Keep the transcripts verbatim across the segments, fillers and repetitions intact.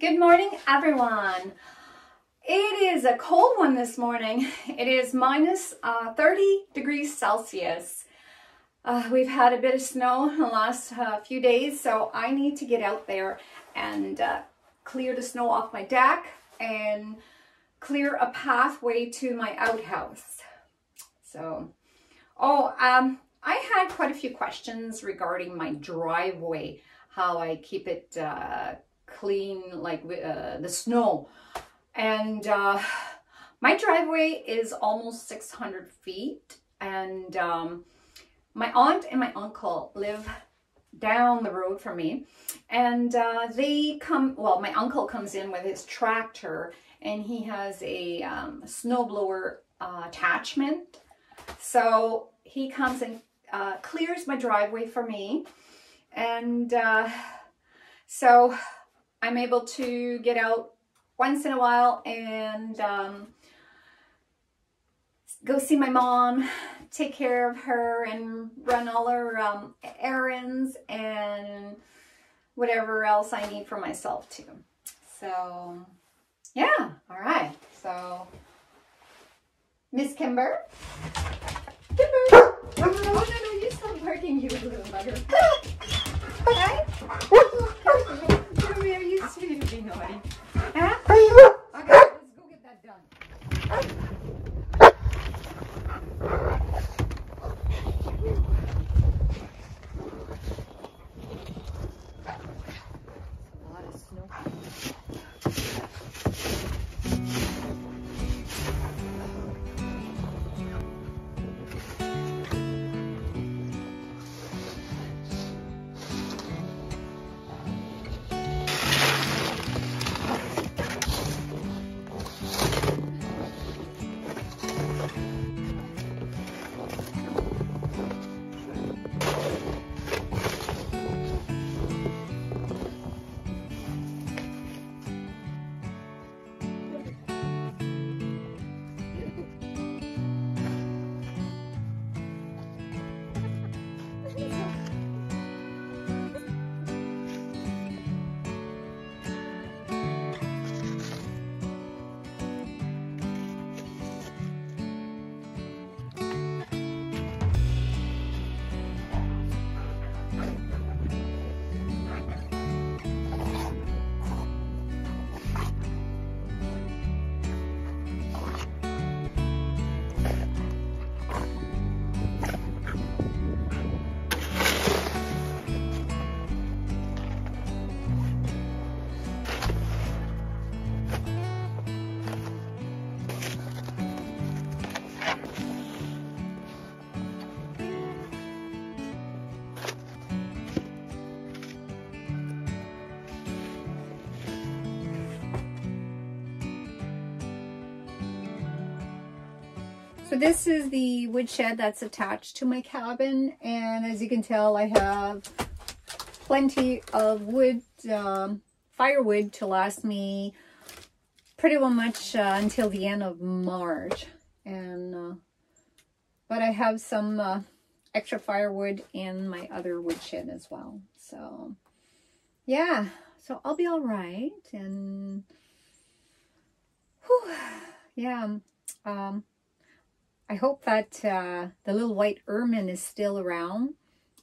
Good morning, everyone. It is a cold one this morning. It is minus uh, thirty degrees Celsius. Uh, we've had a bit of snow in the last uh, few days, so I need to get out there and uh, clear the snow off my deck and clear a pathway to my outhouse. So, oh, um, I had quite a few questions regarding my driveway, how I keep it uh, clean, like uh, the snow. And uh, my driveway is almost six hundred feet. And um, my aunt and my uncle live down the road from me. And uh, they come, well, my uncle comes in with his tractor and he has a um, snowblower uh, attachment. So he comes and uh, clears my driveway for me. And uh, so I'm able to get out once in a while and um, go see my mom, take care of her and run all her um, errands and whatever else I need for myself too. So yeah, all right. So Miss Kimber. Kimber. Oh, no, no, you stop barking, you little bugger. All right? Come here, you sweetie, naughty. Huh? Okay, let's go get that done. A lot of snow. So this is the woodshed that's attached to my cabin, and as you can tell, I have plenty of wood, um, firewood to last me pretty well much uh, until the end of March. And uh, but I have some uh, extra firewood in my other woodshed as well. So yeah, so I'll be all right. And whew, yeah. Um, I hope that uh, the little white ermine is still around.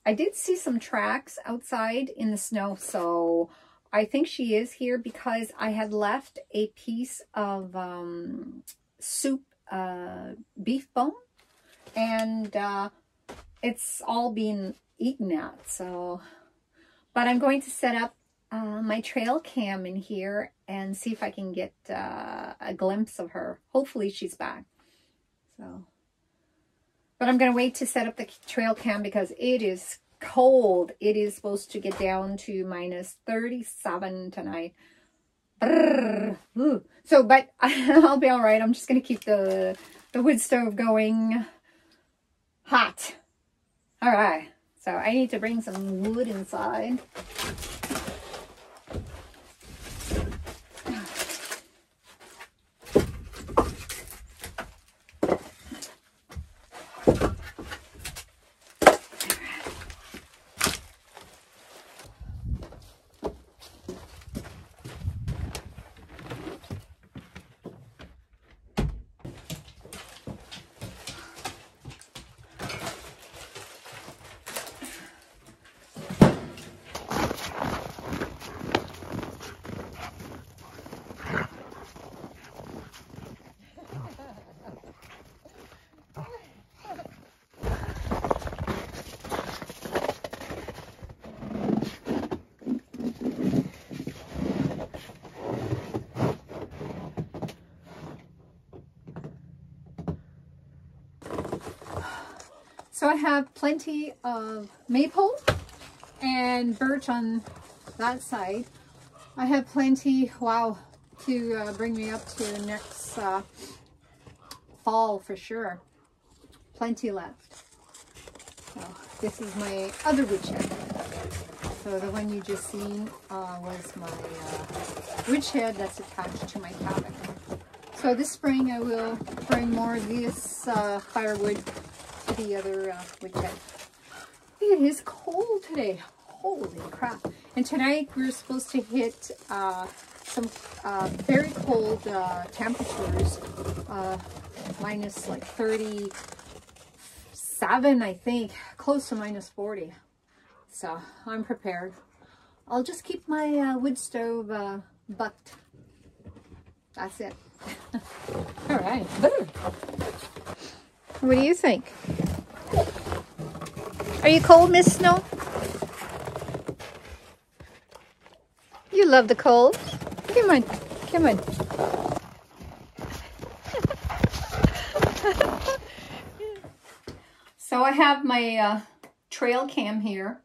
I did see some tracks outside in the snow, so I think she is here because I had left a piece of um, soup, uh, beef bone, and uh, it's all been eaten at. So, but I'm going to set up uh, my trail cam in here and see if I can get uh, a glimpse of her. Hopefully she's back. So. But I'm going to wait to set up the trail cam because it is cold. It is supposed to get down to minus thirty-seven tonight. So, but I'll be all right. I'm just going to keep the, the wood stove going hot. All right. So I need to bring some wood inside. So I have plenty of maple and birch on that side. I have plenty, wow, to uh, bring me up to next uh, fall for sure. Plenty left. So this is my other wood shed. So the one you just seen uh, was my uh, wood shed that's attached to my cabin. So this spring I will bring more of this uh, firewood to the other uh, wood shed. It is cold today. Holy crap. And tonight we're supposed to hit uh, some uh, very cold uh, temperatures. Uh, minus like thirty-seven, I think. Close to minus forty. So I'm prepared. I'll just keep my uh, wood stove uh, bucked. That's it. All right. Boom. What do you think? Are you cold, Miss Snow? You love the cold. Come on. Come on. So I have my uh, trail cam here.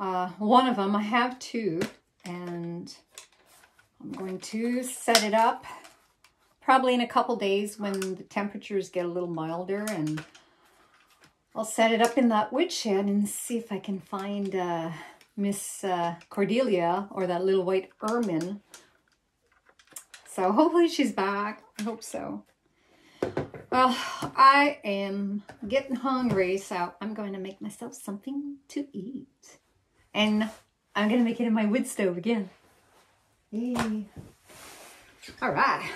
Uh, one of them. I have two. And I'm going to set it up. Probably in a couple days when the temperatures get a little milder, and I'll set it up in that wood shed and see if I can find uh, Miss uh, Cordelia or that little white ermine. So hopefully she's back. I hope so. Well, I am getting hungry, so I'm going to make myself something to eat. And I'm going to make it in my wood stove again. Yay. All right.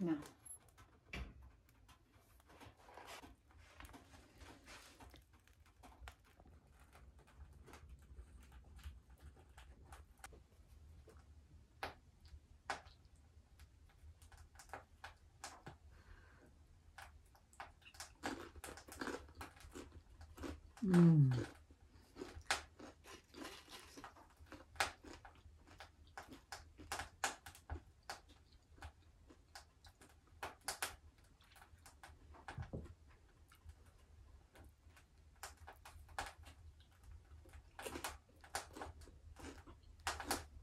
No. Mm.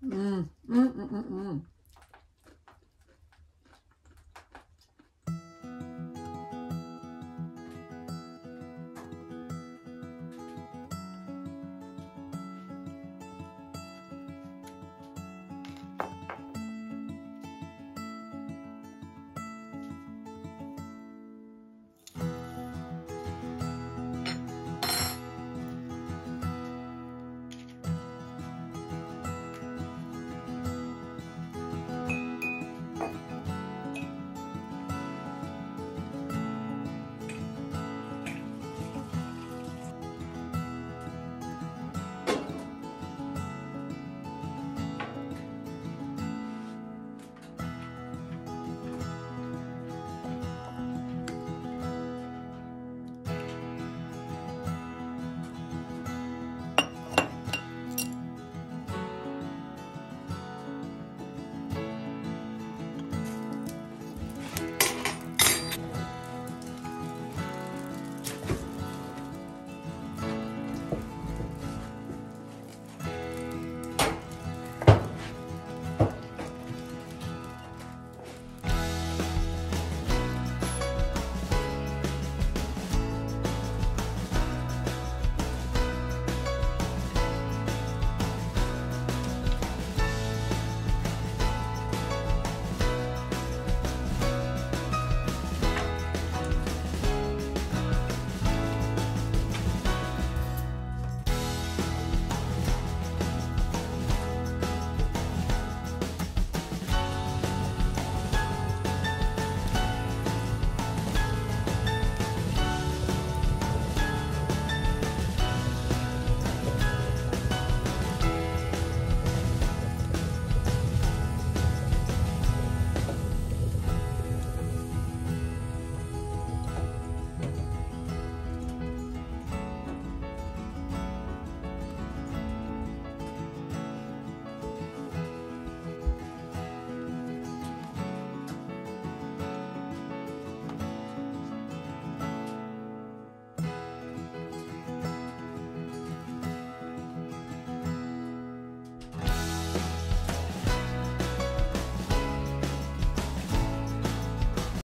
Mm, mm, mm, mm, mm.